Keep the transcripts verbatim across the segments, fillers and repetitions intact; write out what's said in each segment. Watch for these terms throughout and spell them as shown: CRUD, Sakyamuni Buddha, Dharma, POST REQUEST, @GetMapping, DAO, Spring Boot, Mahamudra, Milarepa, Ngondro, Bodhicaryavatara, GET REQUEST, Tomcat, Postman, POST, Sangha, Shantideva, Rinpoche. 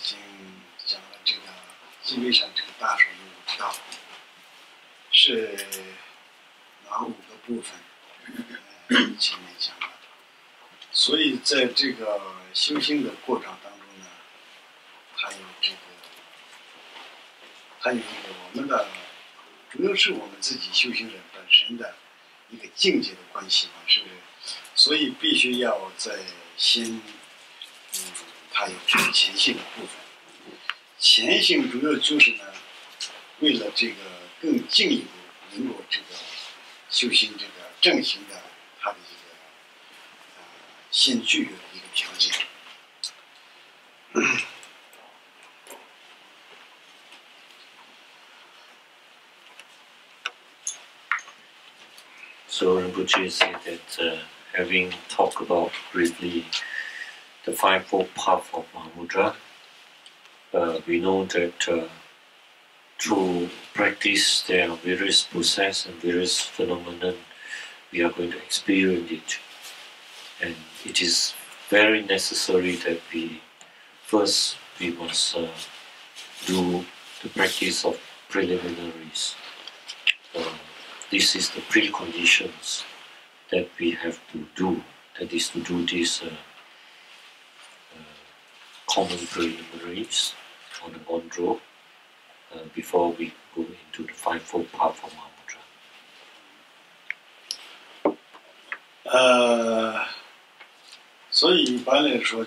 经讲了这个基本上这个大乘五道是哪五个部分，前面讲了。所以在这个修行的过程当中呢，它有这个，它有一个我们的。主要是我们自己修行人本身的一个境界的关系嘛，是不是？所以必须要在先，嗯，它有这个前行的部分。前行主要就是呢，为了这个更进一步能够这个修行这个正行的它的一个呃先具有的一个条件。嗯So Rinpoche said that uh, having talked about briefly the Fivefold Path of Mahamudra, uh, we know that uh, through practice there are various processes and various phenomena we are going to experience it. And it is very necessary that we first we must uh, do the practice of preliminaries. Uh, This is the preconditions that we have to do, that is to do these uh, uh, common preliminaries on the Ngondro uh, before we go into the Fivefold Path of Mahamudra. Uh, so, in general,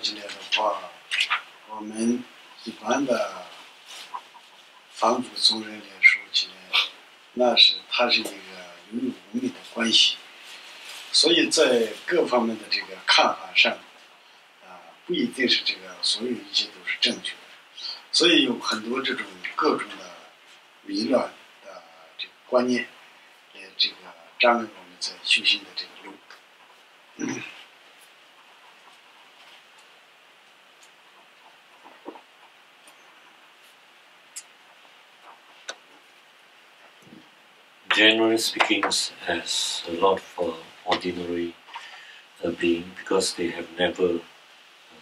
we general 与无力的关系，所以在各方面的这个看法上，啊、呃，不一定是这个所有一切都是正确的，所以有很多这种各种的迷乱的这个观念，也这个障碍我们在修行的这个路。嗯 Generally speaking, as a lot of uh, ordinary uh, beings, because they have never uh,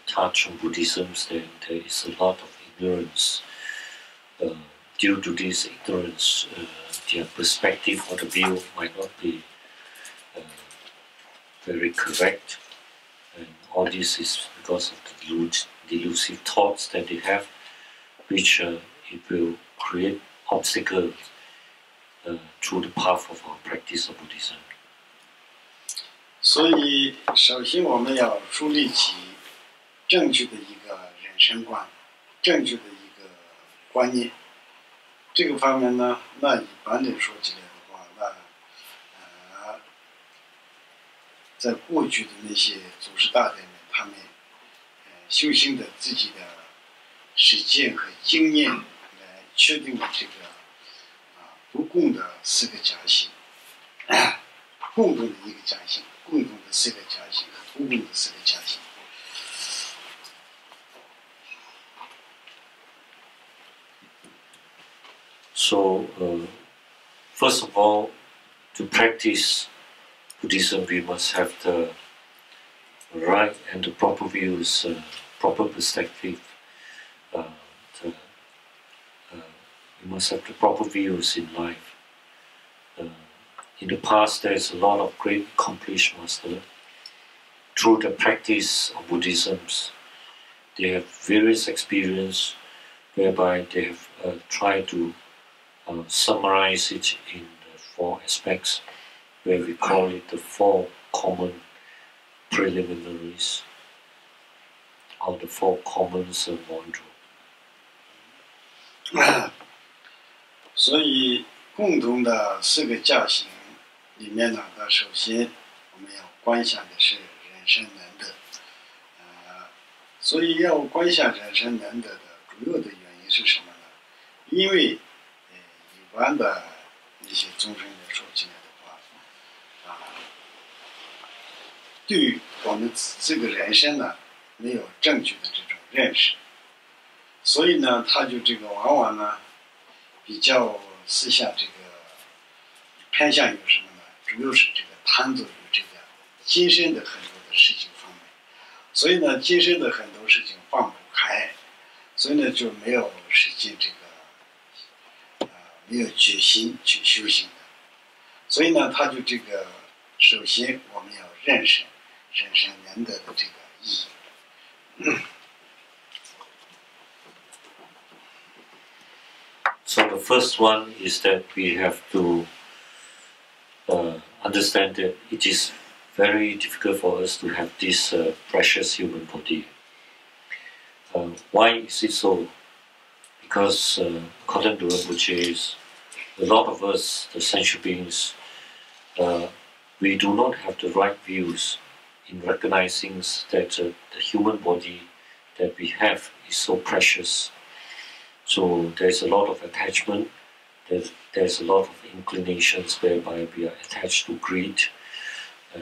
touched on Buddhism, then there is a lot of ignorance. Uh, due to this ignorance, uh, their perspective or the view might not be uh, very correct. And all this is because of the delus delusive thoughts that they have, which uh, it will create obstacles. Uh, through the path of our practice of Buddhism. 所以，首先我们要树立起正确的一个人生观，正确的一个观念。这个方面呢，那一般的说起来的话，那呃，在过去的那些祖师大德们，他们呃修行的自己的实践和经验来确定了这个。 不共的四个假性，共同的一个假性，共同的四个假性和不共的四个假性。So, uh, first of all, to practice Buddhism, we must have the right and the proper views, uh, proper perspective. Uh, the We must have the proper views in life. Uh, in the past, there is a lot of great accomplished masters. Through the practice of Buddhism, they have various experience whereby they have uh, tried to uh, summarize it in the four aspects, where we call it the four common preliminaries or the four commons of Ngondro. 所以，共同的四个假行里面呢，那首先我们要观想的是人生难得，呃，所以要观想人生难得的主要的原是什么呢？因为呃一般的一些众生来说起来的话，啊，对于我们这个人生呢，没有正确的这种认识，所以呢，他就这个往往呢，比较私下这个偏向于什么呢？主要是这个贪著于这个今生的很多的事情方面，所以呢，今生的很多事情放不开，所以呢，就没有实际这个，呃，没有决心去修行的，所以呢，他就这个，首先我们要认识人生难得的这个意义。嗯、so the first one is that we have to uh, understand that it is very difficult for us to have this uh, precious human body. Uh, why is it so? Because uh, according to Rinpoche, a lot of us, the sensual beings, uh, we do not have the right views in recognizing that uh, the human body that we have is so precious. So there's a lot of attachment, there's, there's a lot of inclinations whereby we are attached to greed, uh,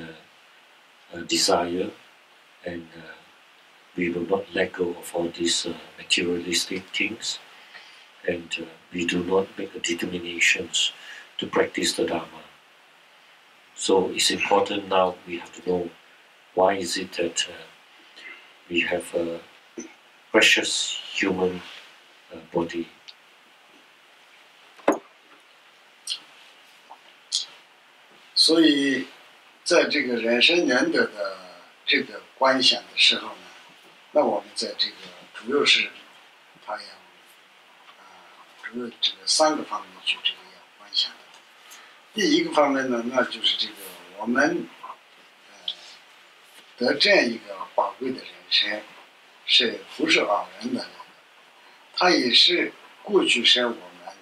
uh, desire, and uh, we will not let go of all these uh, materialistic things, and uh, we do not make a determination to practice the Dharma. So it's important now we have to know why is it that uh, we have a precious human uh, body? So, in this life and death, this relation, we are in this mainly is that we are three aspects. The first aspect is that we 得这样一个宝贵的人生，是不是偶然的？他也是过去生我们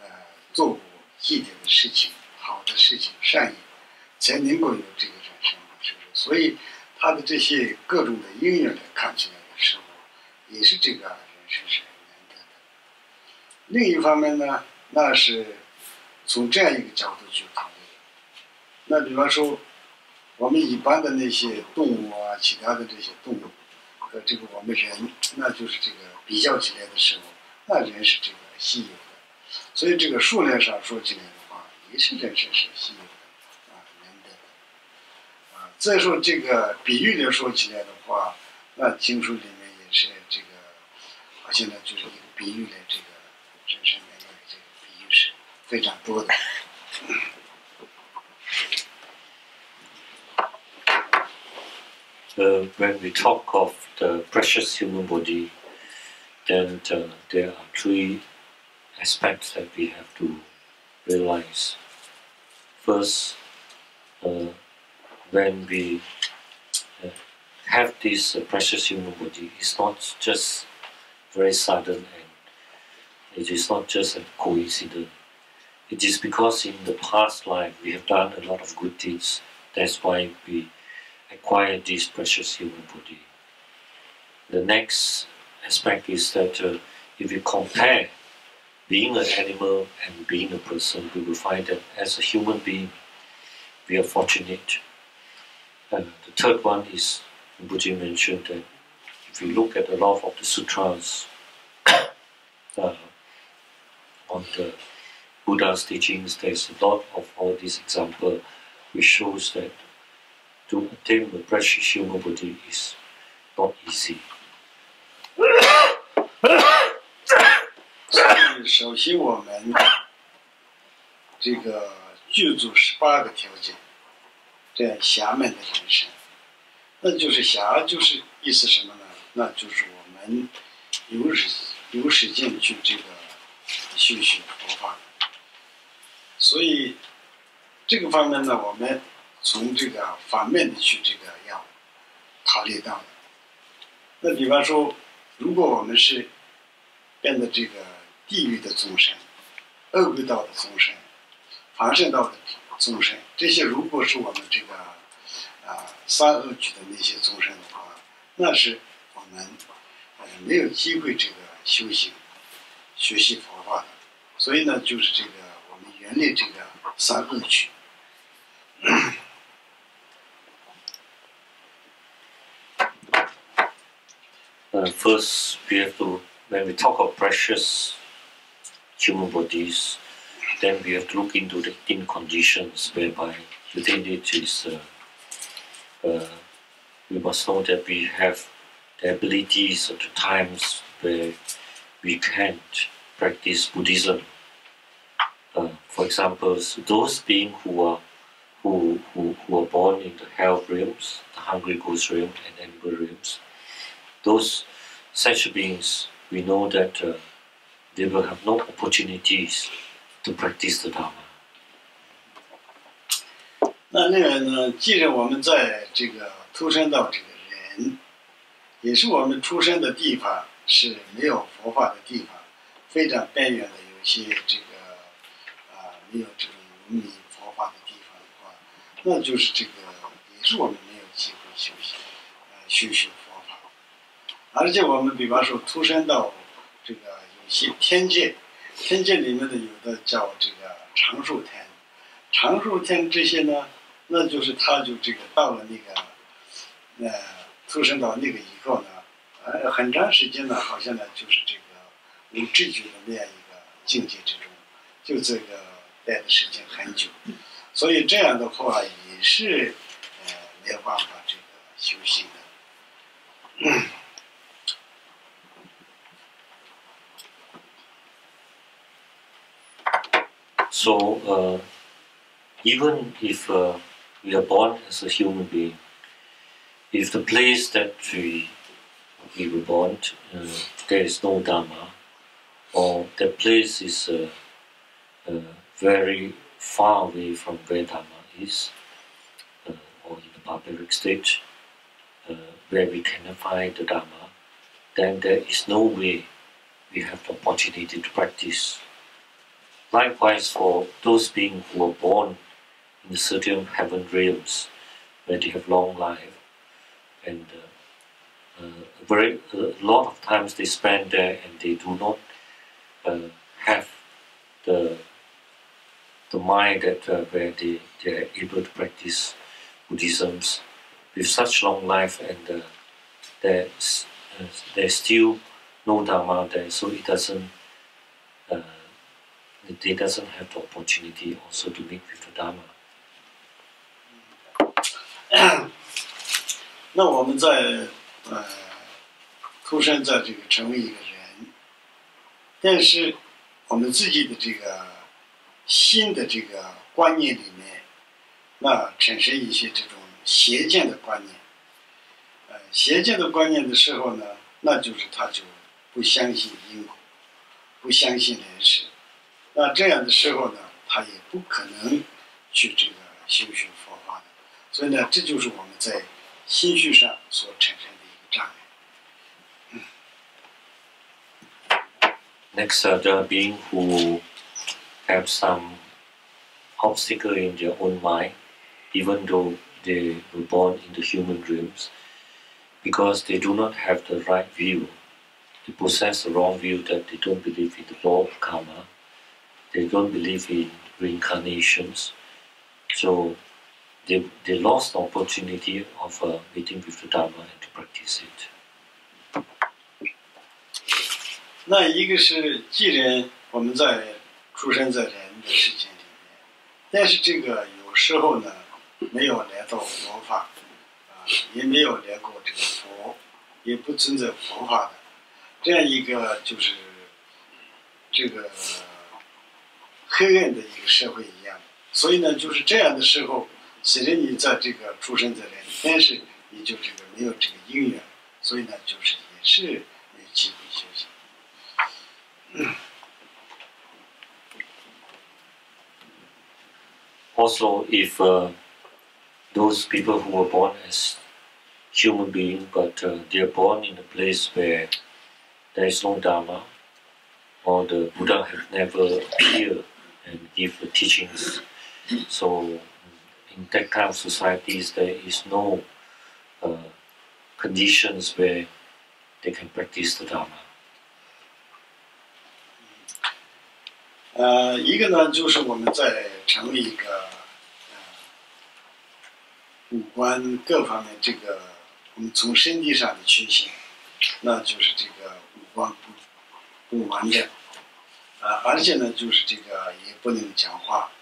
呃做过一点的事情，好的事情、善意，才能够有这个人生，是不是？所以他的这些各种的应用来看起来的时候，也是这个人生是难得的。另一方面呢，那是从这样一个角度去考虑。那比方说， 我们一般的那些动物啊，其他的这些动物和这个我们人，那就是这个比较起来的时候，那人是这个稀有的，所以这个数量上说起来的话，也是人生是稀有的啊，难得的啊。再说这个比喻来说起来的话，那经书里面也是这个，好像呢就是一个比喻的这个人生难得的这个比喻是非常多的。Uh, when we talk of the precious human body, then uh, there are three aspects that we have to realize. First, uh, when we uh, have this uh, precious human body, it's not just very sudden and it is not just a coincidence. It is because in the past life we have done a lot of good deeds. That's why we acquire this precious human body. The next aspect is that uh, if you compare being an animal and being a person, we will find that as a human being, we are fortunate. And the third one is, Rinpoche mentioned that if you look at a lot of the sutras uh, on the Buddha's teachings, there's a lot of all these examples which shows that to attain the precious human body is not easy. 首先，我们这个具足十八个条件，这样暇满的人生，那就是暇，就是意思什么呢？那就是我们有时有时间去这个修学佛法。所以这个方面呢，我们 从这个反面的去这个要考虑到的。那比方说，如果我们是变得这个地狱的众生、恶鬼道的众生、凡圣道的众生，这些如果是我们这个啊三恶趣的那些众生的话，那是我们呃没有机会这个修行学习佛法的。所以呢，就是这个我们原来这个三部曲。Uh, first, we have to when we talk of precious human bodies, then we have to look into the thin conditions whereby within it is. Uh, Uh, we must know that we have the abilities at the times where we can't practice Buddhism. Uh, for example, those beings who are who, who who are born in the hell realms, the hungry ghost realm, and animal realms, those such beings, we know that uh, they will have no opportunities to practice the Dharma. 那另外呢，既然我们在这个出生到这个人，也是我们出生的地方是没有佛法的地方，非常边缘的有些这个啊、呃、没有这种无名佛法的地方的话，那就是这个也是我们没有机会修习呃修学佛法，而且我们比方说出生到这个有些天界，天界里面的有的叫这个长寿天，长寿天这些呢。 那就是他就这个到了那个，呃，出生到那个以后呢，呃，很长时间呢，好像呢就是这个无知觉的那样一个境界之中，就这个待的时间很久，所以这样的话也是呃没有办法这个修行的。嗯 So, uh, even if uh. we are born as a human being. If the place that we, we were born, uh, there is no Dharma, or that place is uh, uh, very far away from where Dharma is, uh, or in the barbaric state, uh, where we cannot find the Dharma, then there is no way we have the opportunity to practice. Likewise, for those beings who are born in the certain heaven realms, where they have long life, and uh, uh, very a lot of times they spend there, and they do not uh, have the the mind that uh, where they they are able to practice Buddhism with such long life, and uh, there uh, there's still no Dharma there, so it doesn't. Uh, they doesn't have the opportunity also to meet with the Dharma. 那我们在呃出生在这个成为一个人，但是我们自己的这个新的这个观念里面，那产生一些这种邪见的观念。呃，邪见的观念的时候呢，那就是他就不相信因果，不相信人事。那这样的时候呢，他也不可能去这个修学佛法的。所以呢，这就是我们在 心绪上所产生的一个障碍。Next are the beings who have some obstacle in their own mind, even though they were born in the human realms, because they do not have the right view. They possess the wrong view that they don't believe in the law of karma, they don't believe in reincarnations, so. They, they lost the opportunity of uh, meeting with the Dharma and to practice it. 那一个是既然我们在出生在人的世界里面，但是这个有时候呢，没有来到佛法，啊、呃，也没有来过这个佛，也不存在佛法的这样一个就是这个黑暗的一个社会一样，所以呢，就是这样的时候。 虽然你在这个出生在人，但是你就这个没有这个因缘，所以呢，就是也是没有机会修行。Also, if uh, those people who were born as human beings, but uh, they are born in a place where there is no Dharma, or the Buddha have never appeared and give the teachings, so. In that kind of societies, there is no uh, conditions where they can practice the Dharma. 呃，一个呢就是我们在成立一个、呃、五官各方面这个，我们从身体上的缺陷，那就是这个五官不不完整，啊、呃，而且呢就是这个也不能讲话，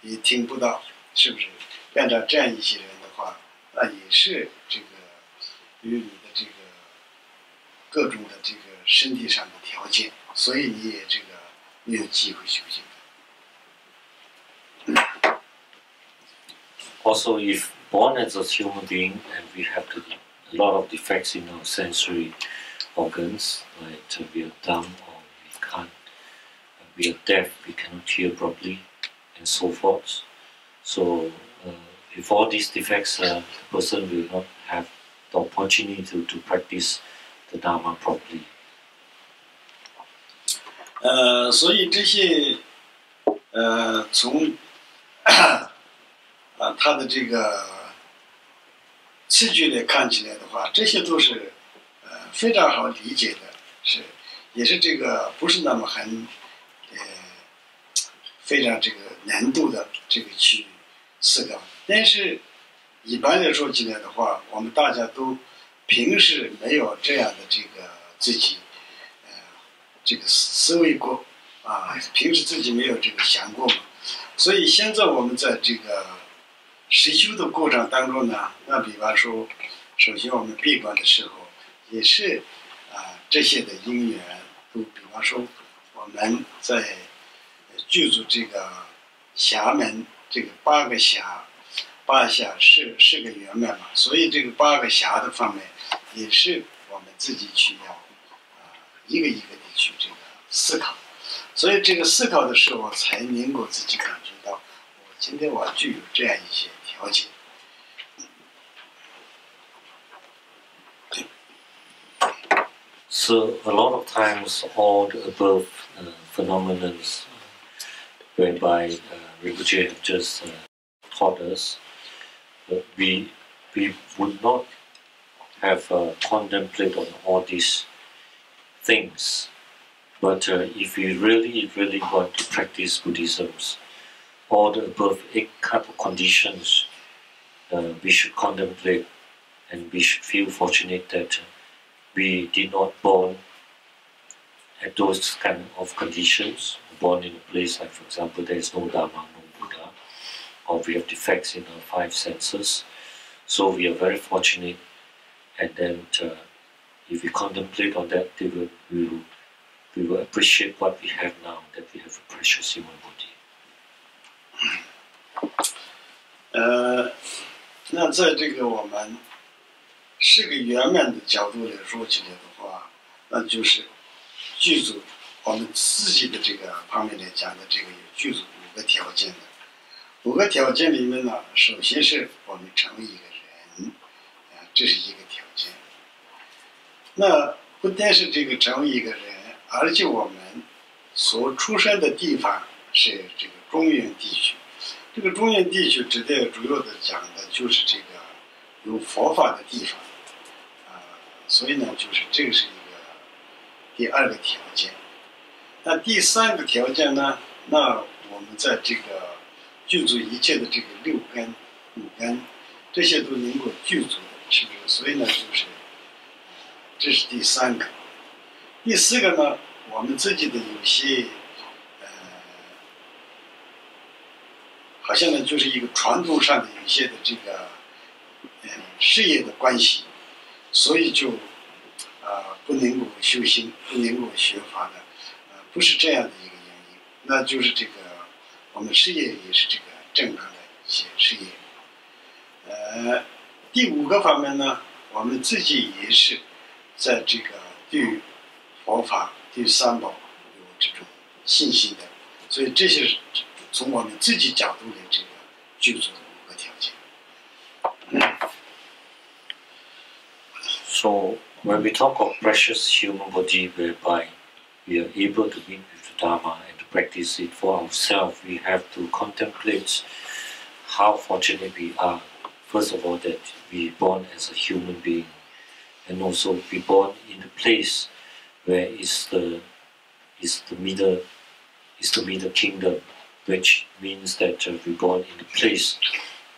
也听不到，是不是？按照这样一些人的话，那也是这个与你的这个各种的这个身体上的条件，所以你也这个。 没有机会修行。Also, if born as a human being and we have to, a lot of defects in our sensory organs, like we are dumb or we can't, we are deaf, we cannot hear properly, and so forth. So, uh, if all these defects, uh, the person will not have the opportunity to, to practice the Dharma properly. 呃，所以这些，呃，从啊、呃、他的这个器具来看起来的话，这些都是呃非常好理解的，是也是这个不是那么很呃非常这个难度的这个去思考。但是一般来说起来的话，我们大家都平时没有这样的这个自己。 这个思维过啊，平时自己没有这个想过嘛，所以现在我们在这个实修的过程当中呢，那比方说，首先我们闭关的时候，也是啊这些的因缘，都比方说我们在剧组这个暇门这个八个暇，八暇是是个圆满嘛，所以这个八个暇的方面，也是我们自己去要啊一个一个。 去这个思考，所以这个思考的时候，才能够自己感觉到，我今天我具有这样一些条件。So a lot of times, all the above uh, phenomena, whereby uh, Rinpoche have just uh, taught us, uh, we we would not have uh, contemplated on all these things. But uh, if we really, really want to practice Buddhism, all the above eight kind of conditions, uh, we should contemplate, and we should feel fortunate that we did not born at those kind of conditions, born in a place like, for example, there is no Dharma, no Buddha, or we have defects in our five senses. So we are very fortunate, and then uh, if we contemplate on that, we will. We will We will appreciate what we have now, that we have a precious human body. 呃，那在这个我们是个圆满的角度来说起来的话，那就是具足我们自己的这个方面来讲的这个有具足五个条件的。五个条件里面呢，首先是我们成为一个人，啊，这是一个条件。那不但是这个成为一个人。 而且我们所出生的地方是这个中原地区，这个中原地区指的主要的讲的就是这个有佛法的地方，啊、呃，所以呢，就是这个是一个第二个条件。那第三个条件呢？那我们在这个具足一切的这个六根、五根这些都能够具足，是不是？所以呢，就是这是第三个。 第四个呢，我们自己的有些，呃，好像呢就是一个传统上的有些的这个，呃，事业的关系，所以就，啊、呃，不能够修行，不能够学法的，呃，不是这样的一个原因，那就是这个我们事业也是这个正常的一些事业，呃，第五个方面呢，我们自己也是在这个对。 佛法对三宝有这种信心的，所以这些从我们自己角度的这个具足的五个条件。So when we talk of precious human body, whereby we are able to meet with the Dharma and to practice it for ourselves, we have to contemplate how fortunate we are. First of all, that we are born as a human being, and also we are born in a place. Where is the is the middle is to be the kingdom, which means that uh, we're born in a place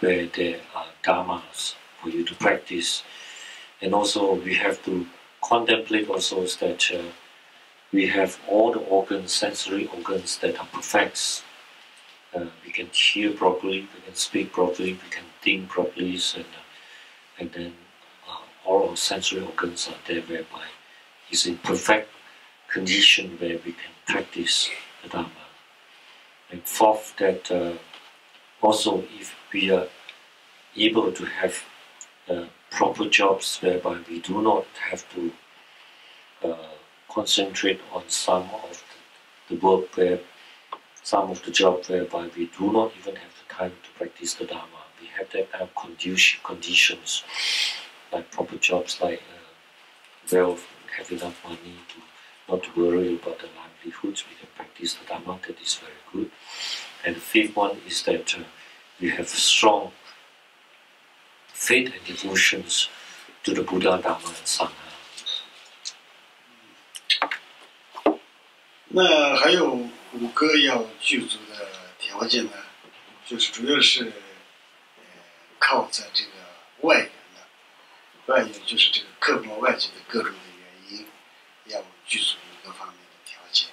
where there are dharmas for you to practice. And also we have to contemplate also that uh, we have all the organs, sensory organs that are perfect. Uh, we can hear properly, we can speak properly, we can think properly, and, uh, and then uh, all our sensory organs are there, whereby it's in perfect condition where we can practice the Dharma. And fourth, that uh, also if we are able to have uh, proper jobs whereby we do not have to uh, concentrate on some of the work, where some of the job whereby we do not even have the time to practice the Dharma. We have that kind of conditions, like proper jobs, like uh, wealth, have enough money to not to worry about the livelihoods. We can practice the Dharma. That is very good. And the fifth one is that uh, we have strong faith and devotions to the Buddha, Dharma, and Sangha. 那还有五个要具足的条件呢，就是主要是呃靠在这个外缘的，外缘就是这个刻薄外界的各种的原因，要具足一个方面的条件。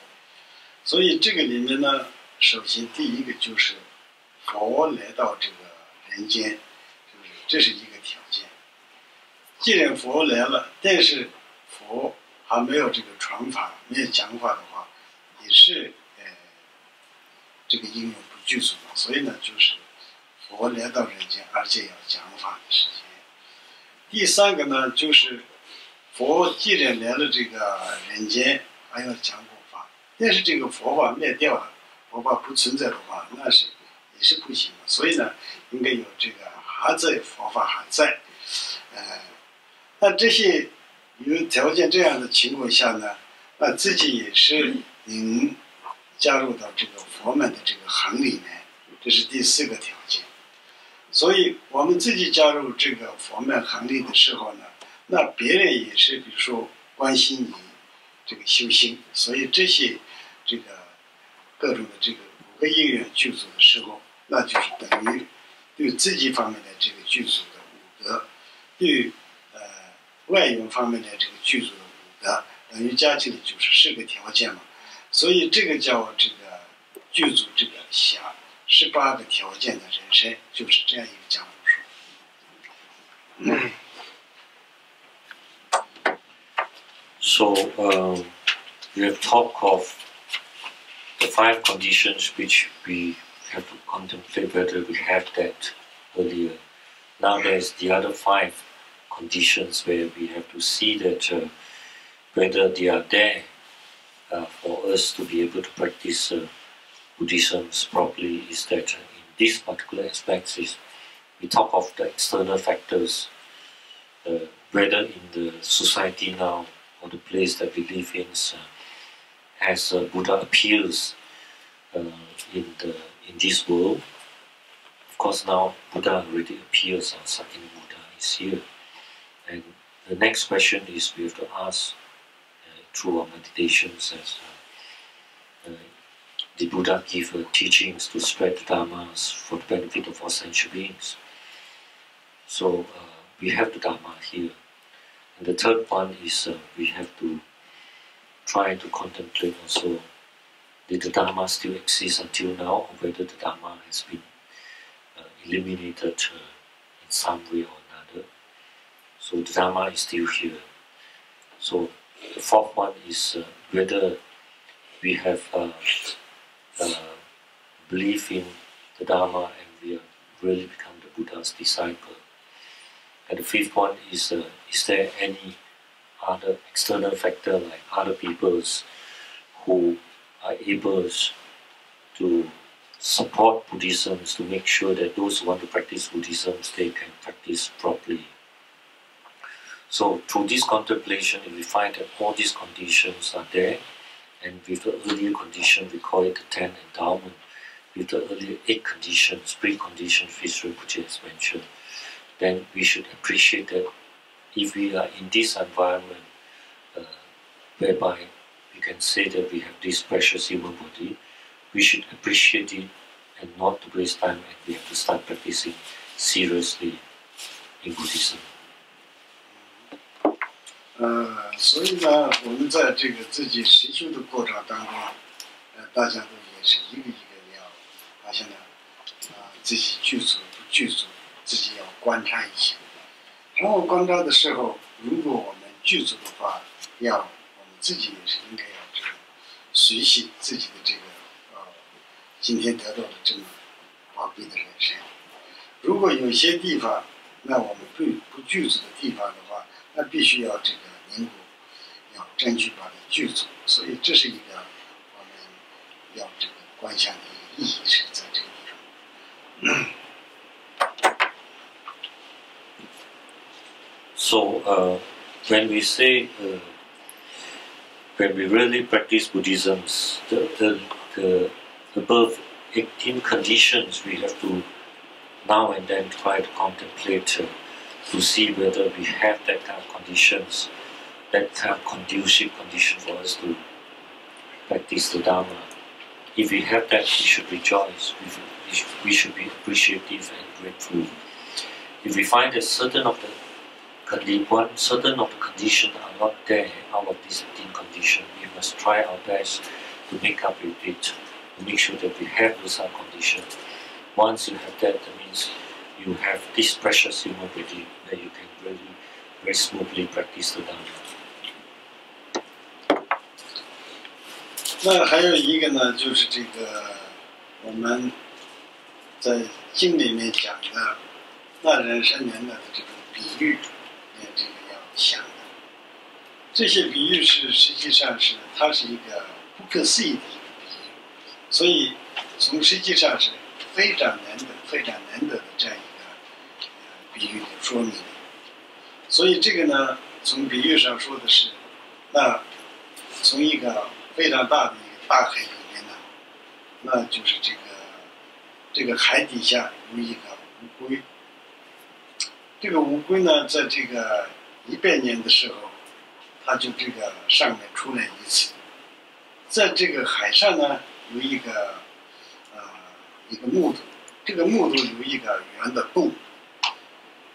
所以这个里面呢，首先第一个就是佛来到这个人间，是不是？这是一个条件。既然佛来了，但是佛还没有这个传法，没有讲法的话， 也是呃，这个应用不具足嘛，所以呢，就是佛来到人间，而且要讲法的时间。第三个呢，就是佛既然来了这个人间，还要讲佛法，但是这个佛法灭掉了，佛法不存在的话，那是也是不行的。所以呢，应该有这个还在佛法还在，呃，那这些有条件这样的情况下呢，那自己也是 您加入到这个佛门的这个行里面，这是第四个条件。所以我们自己加入这个佛门行里的时候呢，那别人也是，比如说关心你这个修行。所以这些这个各种的这个五个因缘具足的时候，那就是等于对自己方面的这个具足的五德，对呃外缘方面的这个具足的五德，等于加起来就是四个条件嘛。 所以这个叫这个具足这个下十八个条件的人生，就是这样一个讲述。So, um, we have talked of the five conditions which we have to contemplate whether we have that earlier. Now there's the other five conditions where we have to see that uh, whether they are there. Uh, for us to be able to practice uh, Buddhism properly is that uh, in these particular aspects is we talk of the external factors, uh, whether in the society now or the place that we live in uh, as uh, Buddha appears uh, in the in this world. Of course now Buddha already appears and Sakyamuni Buddha is here. And the next question is we have to ask through our meditations as uh, uh, the Buddha gave uh, teachings to spread the Dharmas for the benefit of all sentient beings. So uh, we have the Dharma here. And the third one is uh, we have to try to contemplate also did the Dharma still exist until now or whether the Dharma has been uh, eliminated uh, in some way or another. So the Dharma is still here. So the fourth one is uh, whether we have uh, uh, belief in the Dharma and we really become the Buddha's disciple. And the fifth one is, uh, is there any other external factor like other peoples who are able to support Buddhism to make sure that those who want to practice Buddhism, they can practice properly. So through this contemplation, we find that all these conditions are there, and with the earlier condition, we call it the ten endowment. With the earlier eight conditions, preconditions, which Rinpoche has mentioned, then we should appreciate that if we are in this environment, uh, whereby we can say that we have this precious human body, we should appreciate it and not waste time, and we have to start practicing seriously in Buddhism. 呃，所以呢，我们在这个自己实修的过程当中，呃，大家都也是一个一个要发现呢，啊、呃，自己具足不具足，自己要观察一下。然后观察的时候，如果我们具足的话，要我们自己也是应该要这个随喜自己的这个呃，今天得到的这么宝贵的人生。如果有些地方，那我们不不具足的地方的话，那必须要这个宁古，要争取把它具足，所以这是一个我们要这个观想的意义是在这个地方。So, uh, when we say, uh, when we really practice Buddhism, the, the, the above eighteen conditions we have to now and then try to contemplate. Uh, to see whether we have that kind of conditions, that kind of conducive condition for us to practice the Dharma. If we have that, we should rejoice, we should, we should be appreciative and grateful. If we find that certain of the, one, certain of the conditions are not there out of these eighteen conditions, we must try our best to make up with it, to make sure that we have those conditions. Once you have that, that means you have this precious human body that you can really very smoothly practice the Dharma. 那还有一个呢，就是这个我们在经里面讲的那人生难的这个比喻，也这个要想的。这些比喻是实际上是它是一个不可思议的一个比喻，所以从实际上是非常难得、非常难得的这样一个。 比喻的说明，所以这个呢，从比喻上说的是，那从一个非常大的一个大海里面呢，那就是这个这个海底下有一个乌龟，这个乌龟呢，在这个一百年的时候，它就这个上面出来一次，在这个海上呢有一个呃一个木头，这个木头有一个圆的洞。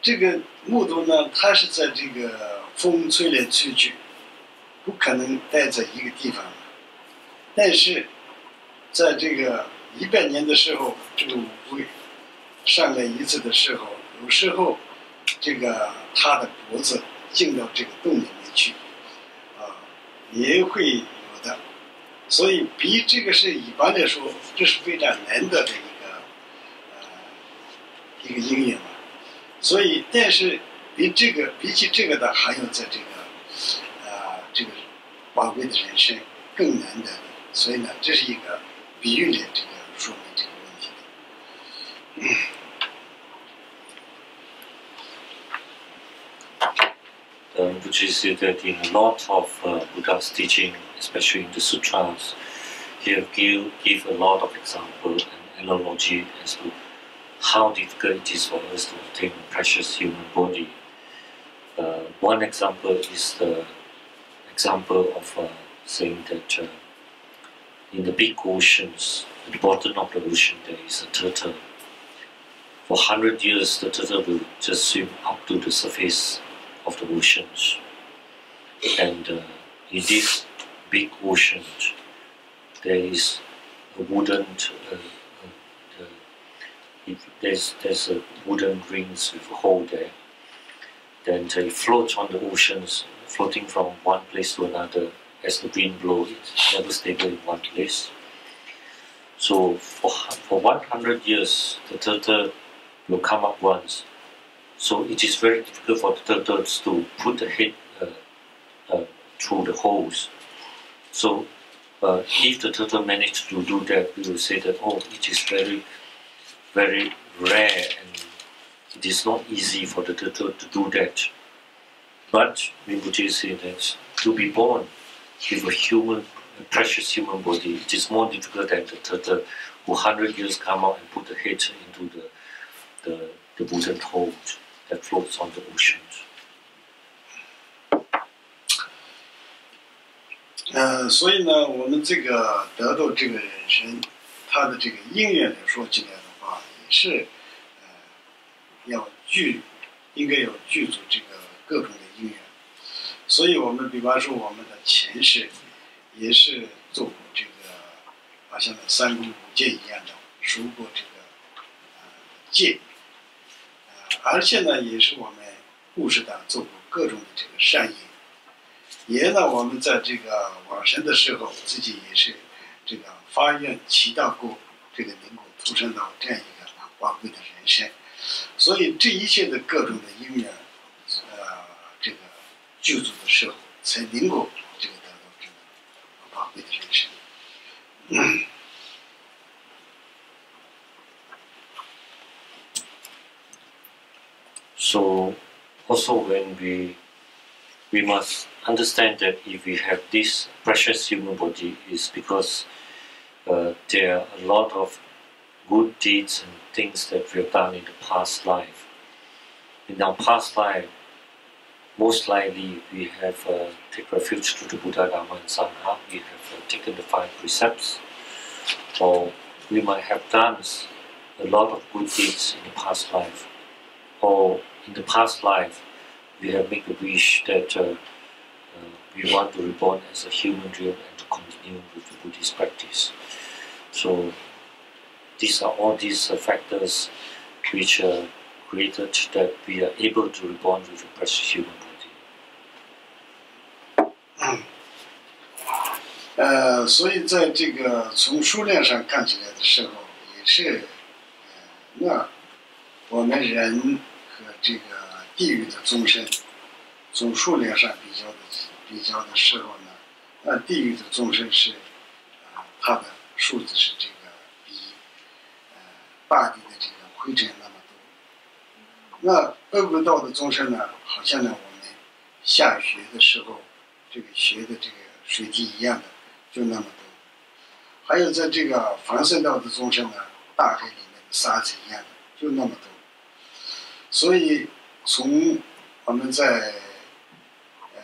这个木头呢，它是在这个风吹来吹去，不可能待在一个地方。但是，在这个一百年的时候，这个乌龟上来一次的时候，有时候这个它的脖子进到这个洞里面去，啊，也会有的。所以，比这个是一般来说，这是非常难得的一个呃一个经验。 所以，但是比这个比起这个的，还有在这个，啊、呃，这个宝贵的人生更难得。所以呢，这是一个比喻的这个说明这个问题的。嗯 Which is that in a lot of uh, Buddha's teaching, especially in the sutras, he give give a lot of example and analogy as to. How difficult it is for us to obtain a precious human body. Uh, one example is the example of uh, saying that uh, in the big oceans, at the bottom of the ocean, there is a turtle. For one hundred years, the turtle will just swim up to the surface of the oceans. And uh, in this big ocean, there is a wooden uh, If there's, there's a wooden rings with a hole there, then it floats on the oceans, floating from one place to another as the wind blows. It's never stable in one place. So for, for one hundred years, the turtle will come up once. So it is very difficult for the turtles to put the head uh, uh, through the holes. So uh, if the turtle managed to do that, we will say that, oh, it is very... very rare and it is not easy for the turtle to do that. But Rinpoche said that to be born with a human, a precious human body, it is more difficult than the turtle who one hundred years come out and put the head into the the, the wooden hole that floats on the ocean. Uh, so, we 他的这个因缘来说起来的话，也是呃要具应该有具足这个各种的因缘。所以我们比方说我们的前世也是做过这个，好像三皈五戒一样的，赎过这个呃戒。 而且呢，也是我们故事党做过各种的这个善业。也呢，我们在这个往生的时候，自己也是这个发愿祈祷过这个能够投身到这样一个宝贵的人生。所以这一切的各种的因缘，呃，这个具足的时候，才能够这个得到这个宝贵的人生。嗯 So also when we, we must understand that if we have this precious human body is because uh, there are a lot of good deeds and things that we have done in the past life. In our past life, most likely we have uh, taken refuge to the Buddha, Dharma and Sangha. We have uh, taken the five precepts, or we might have done a lot of good deeds in the past life, or in the past life, we have made a wish that uh, uh, we want to be reborn as a human realm and to continue with the Buddhist practice. So these are all these uh, factors which uh, created that we are able to reborn with the precious human body. Uh, so, in this, from the number 和这个地狱的众生，从数量上比较的比较的时候呢，那地狱的众生是，呃，它的数字是这个比，呃，大地的这个灰尘那么多。那恶鬼道的众生呢，好像呢我们下雪的时候，这个雪的这个水滴一样的，就那么多。还有在这个凡圣道的众生呢，大海里面的沙子一样的，就那么多。 所以，从我们在呃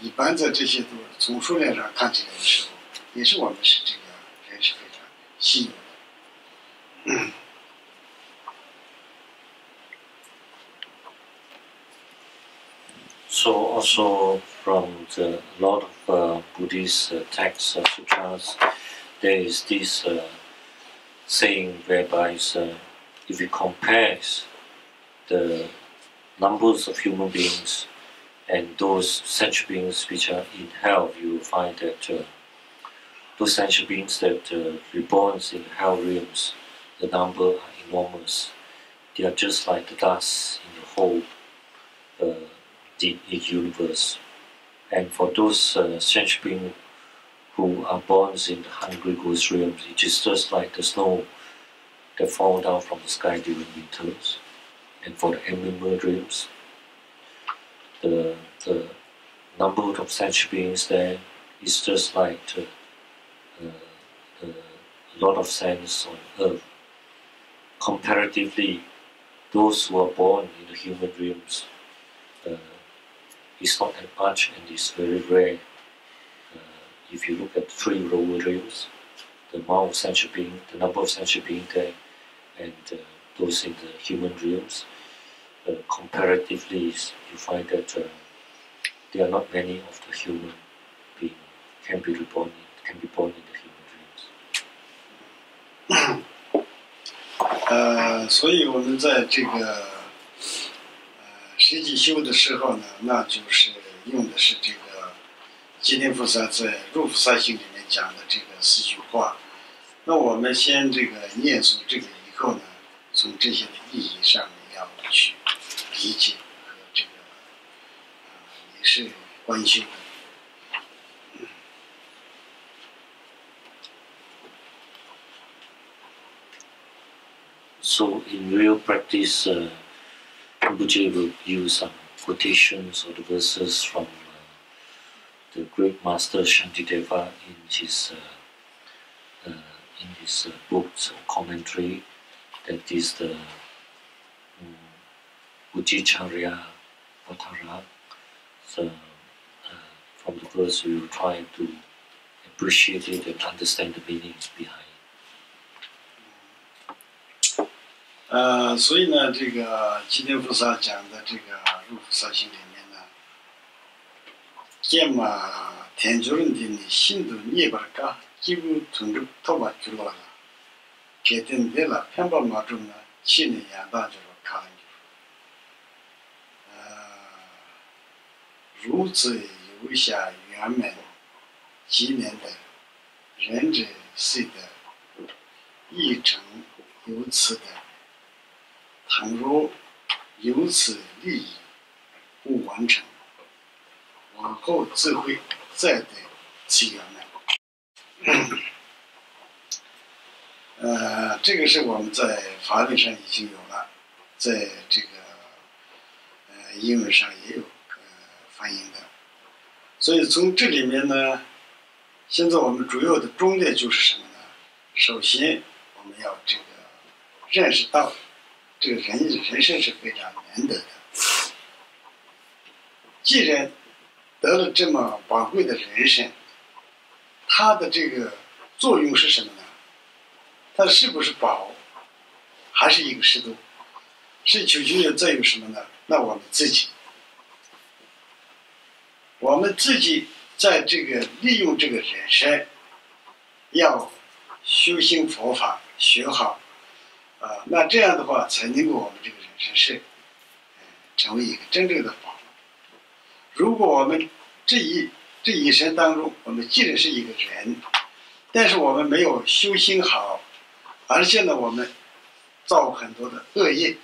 一般在这些都从数量上看起来的时候，也是我们是这个人是非常稀有的。So also from the lot of uh, Buddhist uh, texts of sutras, there is this uh, saying whereby uh, if you compare the numbers of human beings and those sentient beings which are in hell, you will find that uh, those sentient beings that uh, reborn in hell realms, the number are enormous. They are just like the dust in the whole uh, the, the universe. And for those uh, sentient beings who are born in the hungry ghost realms, it is just like the snow that falls down from the sky during winters. And for the animal realms, the, the number of sentient beings there is just like the, uh, the, a lot of sands on earth. Comparatively, those who are born in the human realms uh, is not that much and is very rare. Uh, if you look at the three lower realms, the amount of sentient beings, the number of sentient beings there, and uh, those in the human realms, uh, comparatively, you find that uh, there are not many of the human being can be reborn, can be born in the human realms. 呃，所以我们在这个呃实际修的时候呢，那就是用的是这个寂天菩萨在《入菩萨行》里面讲的这个四句话。那我们先这个念诵这个以后呢。 从这些的意义上要去理解和这个呃也是关心的。So in real practice, uh, Rinpoche will use some quotations or the verses from uh, the great master Shantideva in his uh, uh, in his uh, books or commentary. That is the um, Bodhicaryavatara. So, uh, from the verse, we will try to appreciate it and understand the meaning behind it. 呃，所以呢，这个齐天菩萨讲的这个入菩萨心里面呢，见嘛天主人的呢，心都涅巴嘎，几乎从这头把去落了，决定得了，偏把马中呢，去年也大就是看了，呃，如此有下圆满，几年的仁者是的，一成有此的。 倘若由此利益不完成，往后自会再得其圆满。呃，这个是我们在法律上已经有了，在这个呃英文上也有呃翻译的，所以从这里面呢，现在我们主要的重点就是什么呢？首先，我们要这个认识到。 这个人人生是非常难得的。既然得了这么宝贵的人生，它的这个作用是什么呢？它是不是宝，还是一个适度？是求求又在于什么呢？那我们自己，我们自己在这个利用这个人生，要修行佛法，学好。 啊、呃，那这样的话，才能够我们这个人生是，呃，成为一个真正的宝。如果我们这一这一生当中，我们既然是一个人，但是我们没有修行好，而且呢，我们造很多的恶业，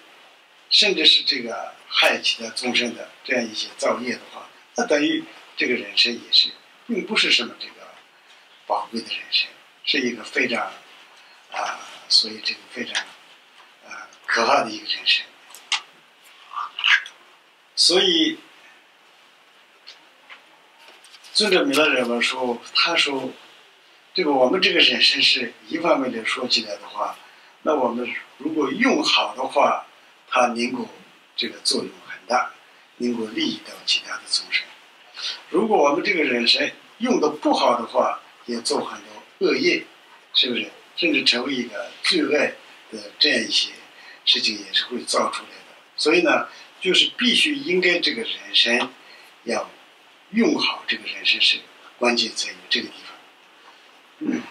甚至是这个害其他众生的这样一些造业的话，那等于这个人生也是，并不是什么这个宝贵的人生，是一个非常啊、呃，所以这个非常。 可怕的一个人生，所以尊者米勒人们说，他说，这个我们这个人生是一方面来说起来的话，那我们如果用好的话，它能够这个作用很大，能够利益到其他的众生；如果我们这个人生用的不好的话，也做很多恶业，是不是？甚至成为一个罪恶的这样一些。 事情也是会造出来的，所以呢，就是必须应该这个人生要用好，这个人生是关键在于这个地方。嗯、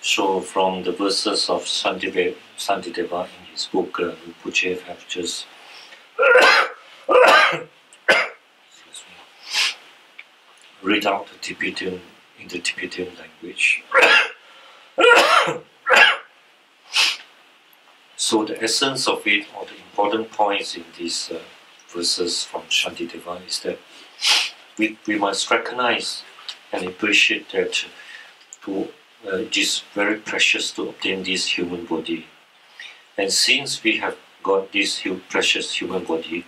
So from the verses of Shantideva, Shantideva in his book uh, Rinpoche have just read out the Tibetan. In the Tibetan language. So the essence of it, or the important points in these uh, verses from Shantideva, is that we, we must recognize and appreciate that to, uh, it is very precious to obtain this human body. And since we have got this precious human body,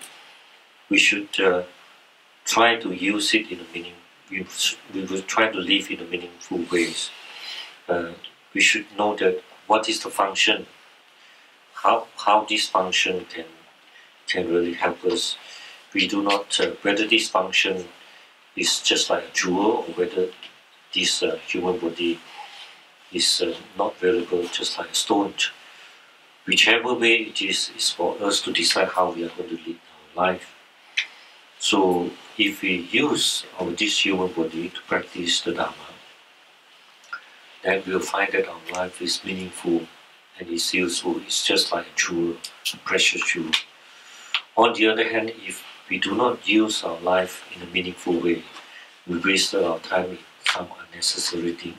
we should uh, try to use it in a meaningful way. We, we will try to live in a meaningful ways. Uh, we should know that what is the function, how how this function can can really help us. We do not uh, whether this function is just like a jewel or whether this uh, human body is uh, not valuable, just like a stone. Whichever way it is, is for us to decide how we are going to live our life. So. If we use our this human body to practice the Dharma, then we'll find that our life is meaningful and is useful. It's just like a jewel, a precious jewel. On the other hand, if we do not use our life in a meaningful way, we waste our time in some unnecessary thing,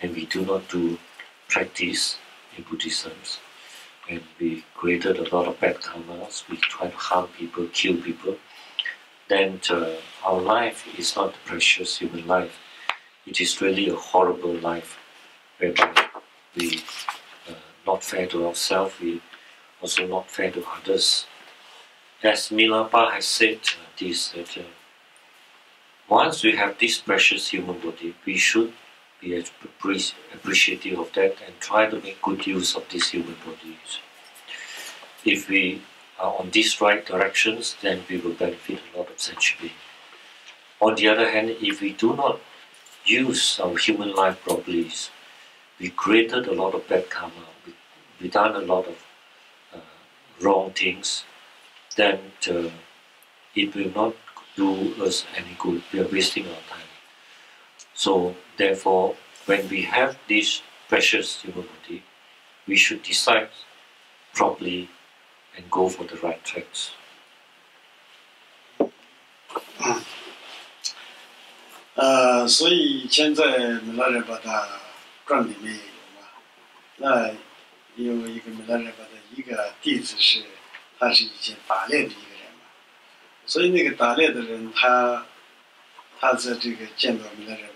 and we do not do practice in Buddhism, and we created a lot of bad karmas. We try to harm people, kill people. Then uh, our life is not a precious human life. It is really a horrible life, whereby we uh, not fair to ourselves. We also not fair to others. As Milarepa has said, uh, this that uh, once we have this precious human body, we should be appreciative of that and try to make good use of this human body. If we Uh, on these right directions, then we will benefit a lot of such being. On the other hand, if we do not use our human life properly is we created a lot of bad karma, we, we done a lot of uh, wrong things, then uh, it will not do us any good. We are wasting our time. So therefore, when we have this precious human body, we should decide properly and go for the right tracks. Uh, so now in Milarepa Zhuang there is a Milarepa disciple is a disciple. So that disciplined person, after meeting Milarepa,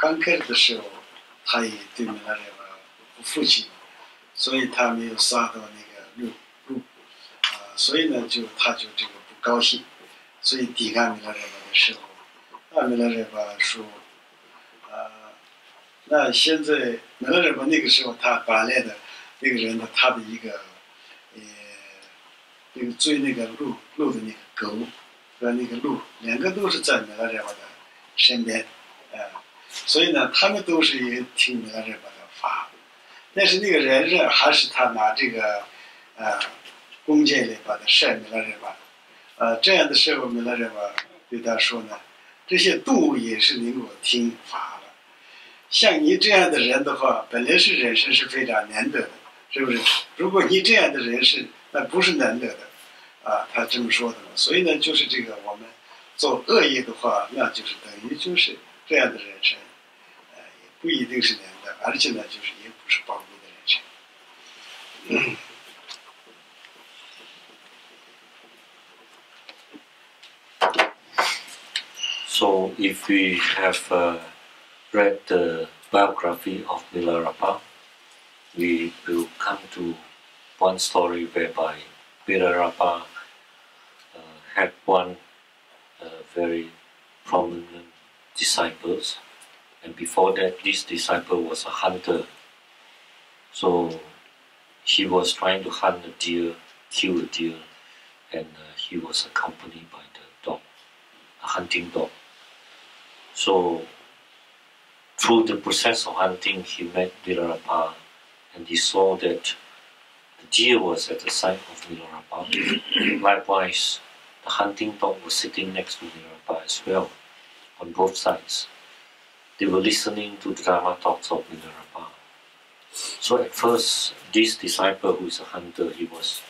when he first met Milarepa, he was not friendly to Milarepa, so he did not follow that. So he was not happy. So he did not like Milarepa. 那米拉热巴说：“啊，那现在米拉热巴那个时候他搬来的那个人呢，他的一个呃，那个追那个鹿鹿的那个狗和那个鹿，两个都是在米拉热巴的身边，啊，所以呢，他们都是也听米拉热巴的法，但是那个人呢，还是他拿这个啊弓箭来把他射米拉热巴，啊，这样的时候米拉热巴对他说呢。” 这些动物也是能够听法了。像你这样的人的话，本来是人生是非常难得的，是不是？如果你这样的人是，那不是难得的，啊，他这么说的嘛。所以呢，就是这个我们做恶业的话，那就是等于就是这样的人生，呃，也不一定是难得，而且呢，就是也不是宝贵的人生。嗯 So if we have uh, read the biography of Milarepa, we will come to one story whereby Milarepa uh, had one uh, very prominent disciple, and before that this disciple was a hunter. So he was trying to hunt a deer, kill a deer, and uh, he was accompanied by the dog, a hunting dog. So, through the process of hunting, he met Milarepa, and he saw that the deer was at the side of Milarepa. Likewise, the hunting dog was sitting next to Milarepa as well, on both sides. They were listening to the Dharma talks of Milarepa. So at first, this disciple who is a hunter, he was,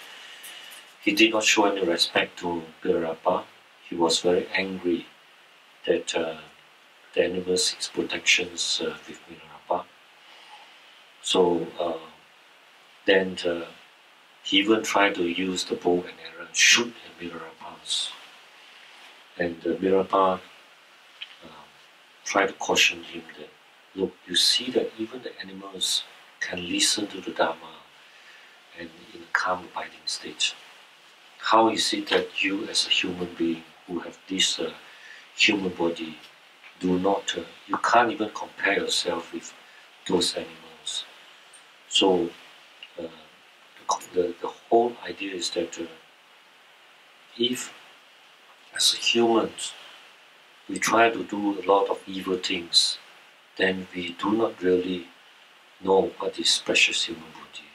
he did not show any respect to Milarepa. He was very angry that uh, the animal seeks protections uh, with Milarepa. So uh, then uh, he even tried to use the bow and arrow and shoot at Milarepa. And uh, Milarepa uh, tried to caution him that, look, you see that even the animals can listen to the Dharma and in a calm abiding state. How is it that you as a human being who have this uh, human body do not, uh, you can't even compare yourself with those animals. So uh, the, the whole idea is that uh, if as humans we try to do a lot of evil things, then we do not really know what is precious human body.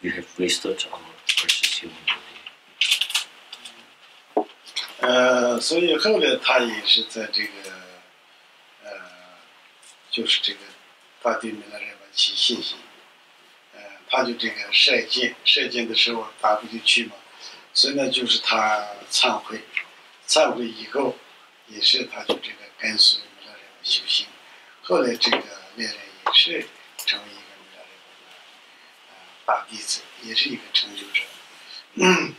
We have wasted our precious human body. 呃，所以后来他也是在这个，呃，就是这个，他对米拉热巴起信心，呃，他就这个射箭，射箭的时候打不进去嘛，所以呢，就是他忏悔，忏悔以后，也是他就这个跟随米拉热巴修行，后来这个恋人也是成为一个米拉热巴的、呃、大弟子，也是一个成就者。嗯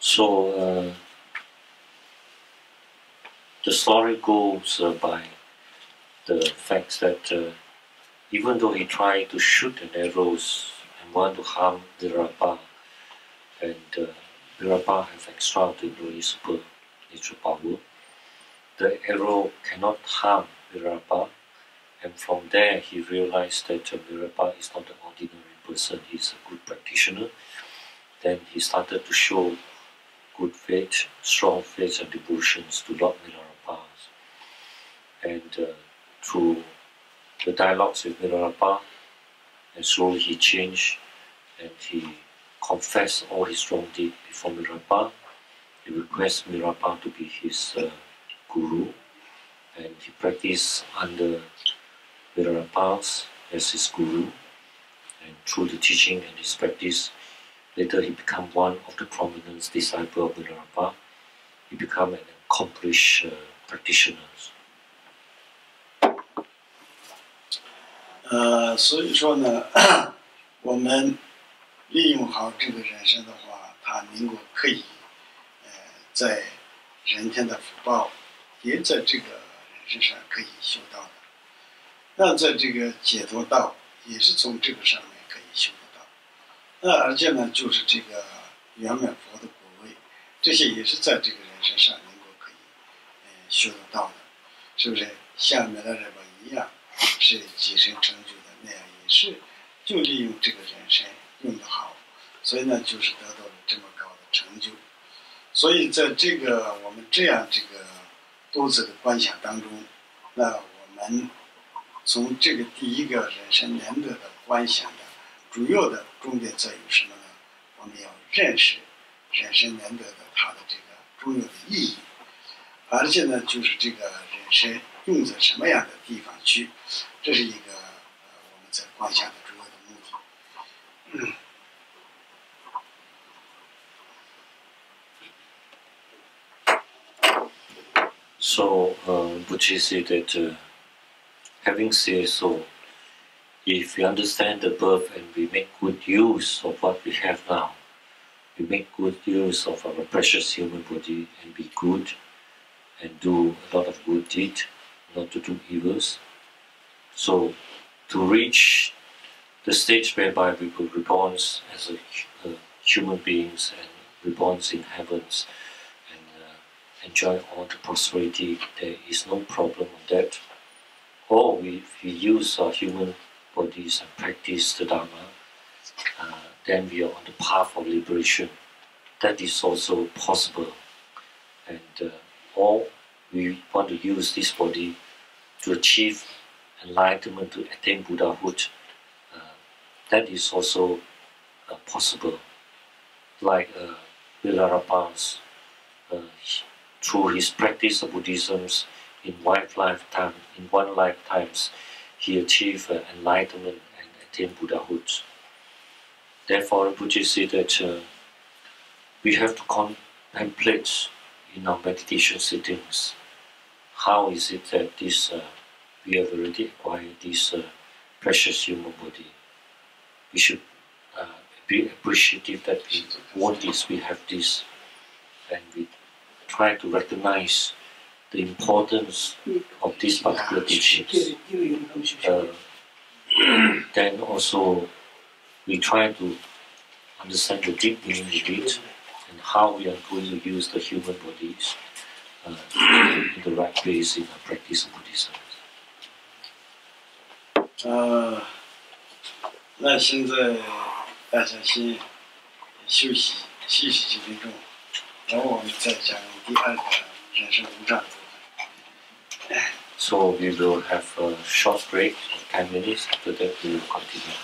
So uh, the story goes uh, by the fact that uh, even though he tried to shoot an arrows and want to harm Milarepa, and uh, Milarepa have extraordinary supernatural power, the arrow cannot harm Milarepa, and from there he realized that uh, Milarepa is not an ordinary person, he is a good practitioner. Then he started to show good faith, strong faith and devotions to Lord Milarepa. And uh, through the dialogues with Milarepa, and slowly he changed and he confessed all his wrong deeds before Milarepa. He requested Milarepa to be his uh, guru, and he practiced under Milarepa as his guru, and through the teaching and his practice, later he became one of the prominent disciples of Milarepa. He became an accomplished uh, practitioner. Uh, so,说呢，我们利用好这个人生的话，它能够可以在这个人生上能够可以修得到的。那而且呢，就是这个圆满佛的果位，这些也是在这个人生上能够可以修得到的，是不是？像米拉瑞巴一样，是提升成就的那样一事。就利用这个人生，用得好。所以呢，就是得到了这么高的成就。所以在这个我们这样这个多子的观想当中，那我们从这个第一个人生难得的观想的主要的、重点在于什么呢？我们要认识人生难得的它的这个重要的意义。而且呢，就是这个人生用在什么样的地方去，这是一个我们在观想的主要的目的。 So, uh, Buddha said that, uh, having said so, if we understand the birth and we make good use of what we have now, we make good use of our precious human body and be good and do a lot of good deeds, not to do evils. So, to reach the stage whereby we will reborn as a, uh, human beings and reborn in heavens and uh, enjoy all the prosperity, there is no problem with that. Or we, if we use our human bodies and practice the Dharma, uh, then we are on the path of liberation. That is also possible. And uh, or we want to use this body to achieve enlightenment, to attain Buddhahood, uh, that is also uh, possible. Like uh, Milarepa, uh, through his practice of Buddhism, in one lifetime, in one lifetimes, he achieved uh, enlightenment and attained Buddhahood. Therefore, Buddha said that uh, we have to contemplate in our meditation sittings. How is it that this uh, we have already acquired this uh, precious human body? We should uh, be appreciative that we want this, we have this, and we try to recognize the importance of these particular teachings. Uh, then also we try to understand the deep meaning of it and how we are going to use the human bodies uh, in the right ways in our practice of Buddhism. 呃，那现在大家先休息休息几分钟，然后我们再讲第二个人生无常。So we will have a short break, ten minutes. After that, we will continue.